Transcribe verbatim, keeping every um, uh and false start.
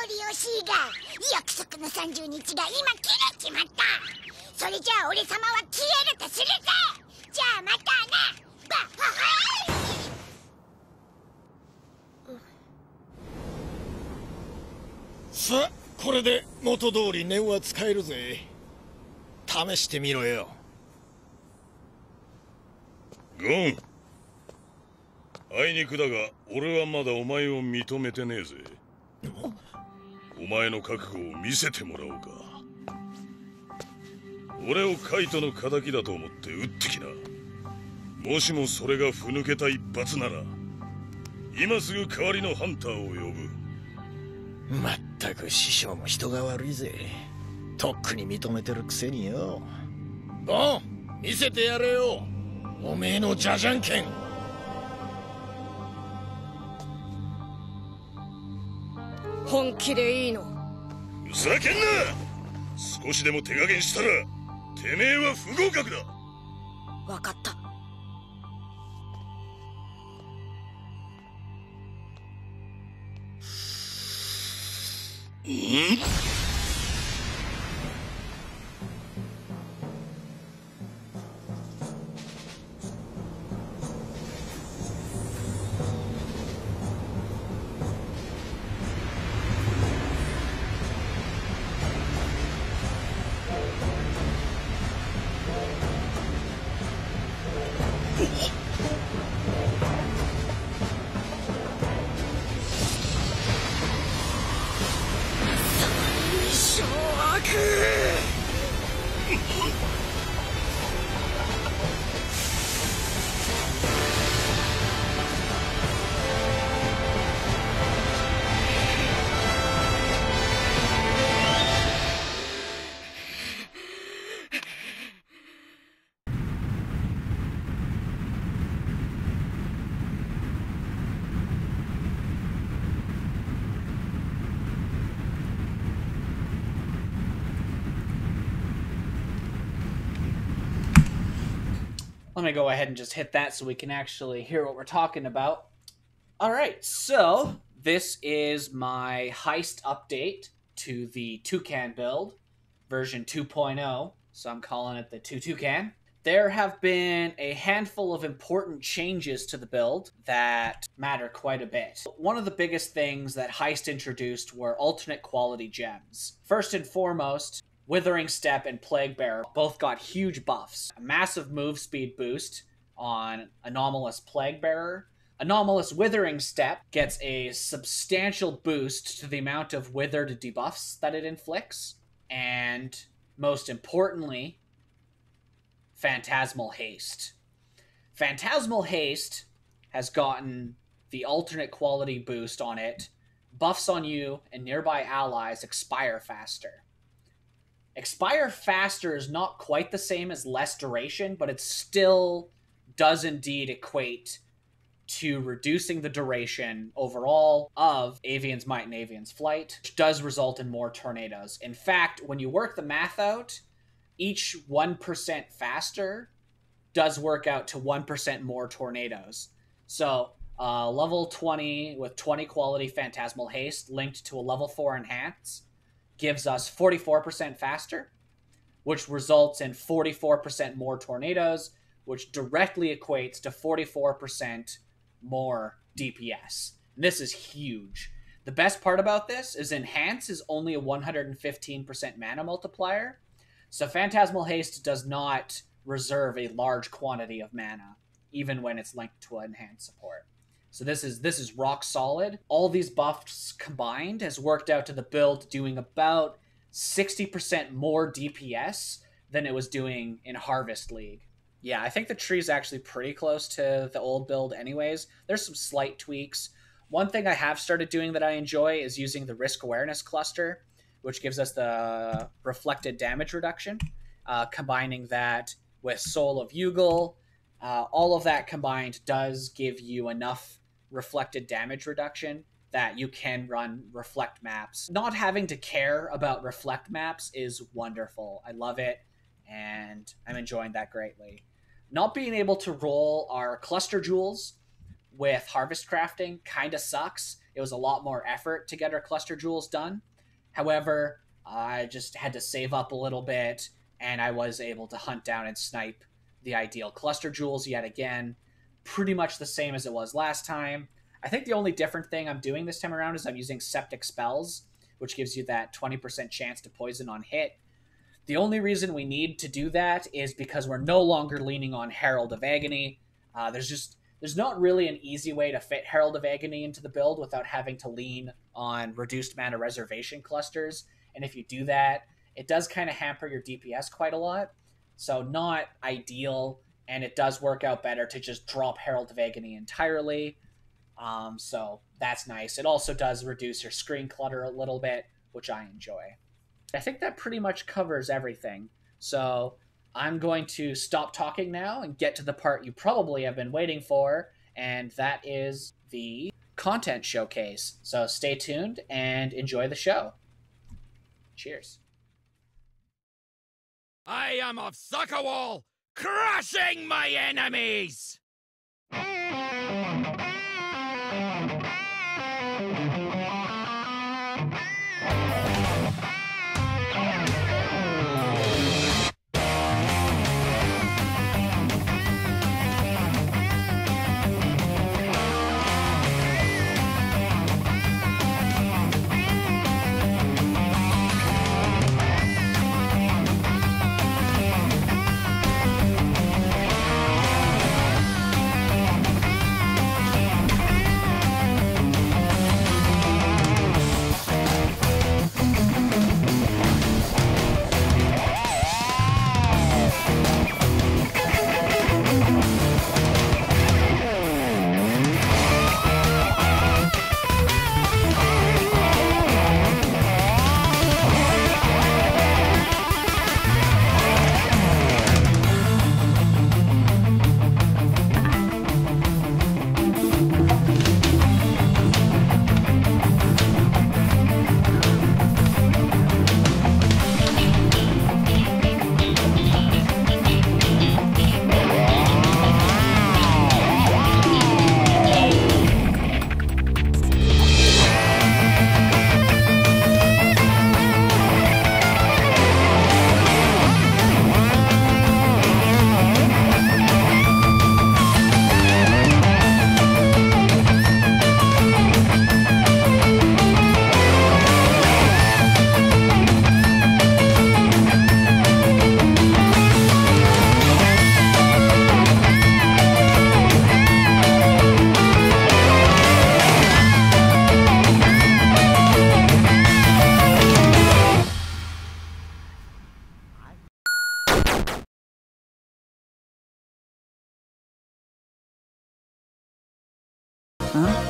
をしいが約束のさんじゅう日が今切れちまったそれじゃあ俺様は消えるとするぜじゃあまたなバッハハさあこれで元通り念は使えるぜ試してみろよゴンあいにくだが俺はまだお前を認めてねえぜお前の覚悟を見せてもらおうか俺をカイトの仇だと思って撃ってきなもしもそれがふぬけた一発なら今すぐ代わりのハンターを呼ぶまったく師匠も人が悪いぜとっくに認めてるくせによボン見せてやれよおめえのジャジャン剣本気でいいのふざけんな少しでも手加減したらてめえは不合格だ分かったんLet me go ahead and just hit that so we can actually hear what we're talking about. All right, so this is my heist update to the Toucan build, version two point oh, so I'm calling it the Two-Toucan. There have been a handful of important changes to the build that matter quite a bit. One of the biggest things that Heist introduced were alternate quality gems. First and foremost, Withering Step and Plague Bearer both got huge buffs. A massive move speed boost on Anomalous Plague Bearer. Anomalous Withering Step gets a substantial boost to the amount of withered debuffs that it inflicts. And most importantly, Phantasmal Haste. Phantasmal Haste has gotten the alternate quality boost on it. Buffs on you and nearby allies expire faster. Expire faster is not quite the same as less duration, but it still does indeed equate to reducing the duration overall of Avian's Might and Avian's Flight, which does result in more tornadoes. In fact, when you work the math out, each one percent faster does work out to one percent more tornadoes. So uh, level twenty with twenty quality Phantasmal Haste linked to a level four Enhance gives us forty-four percent faster, which results in forty-four percent more tornadoes, which directly equates to forty-four percent more D P S. And this is huge. The best part about this is Enhance is only a one hundred fifteen percent mana multiplier, so Phantasmal Haste does not reserve a large quantity of mana, even when it's linked to Enhance support. So this is this is rock solid. All these buffs combined has worked out to the build doing about sixty percent more D P S than it was doing in Harvest League. Yeah, I think the tree's actually pretty close to the old build anyways. There's some slight tweaks. One thing I have started doing that I enjoy is using the Risk Awareness cluster, which gives us the reflected damage reduction, uh, combining that with Soul of Yugul. Uh, all of that combined does give you enough reflected damage reduction that you can run reflect maps. Not having to care about reflect maps is wonderful. I love it, and I'm enjoying that greatly. Not being able to roll our cluster jewels with harvest crafting kind of sucks, It was a lot more effort to get our Cluster Jewels done. However, I just had to save up a little bit, and I was able to hunt down and snipe the ideal Cluster Jewels yet again. Pretty much the same as it was last time. I think the only different thing I'm doing this time around is I'm using Septic Spells, which gives you that twenty percent chance to poison on hit. The only reason we need to do that is because we're no longer leaning on Herald of Agony. Uh, there's just there's not really an easy way to fit Herald of Agony into the build without having to lean on reduced mana reservation clusters. And if you do that, it does kind of hamper your D P S quite a lot. So not ideal, and it does work out better to just drop Herald of Agony entirely. Um, so that's nice. It also does reduce your screen clutter a little bit, which I enjoy. I think that pretty much covers everything. So I'm going to stop talking now and get to the part you probably have been waiting for, and that is the content showcase. So stay tuned and enjoy the show. Cheers. I am of Suckerwall, crushing my enemies! Huh?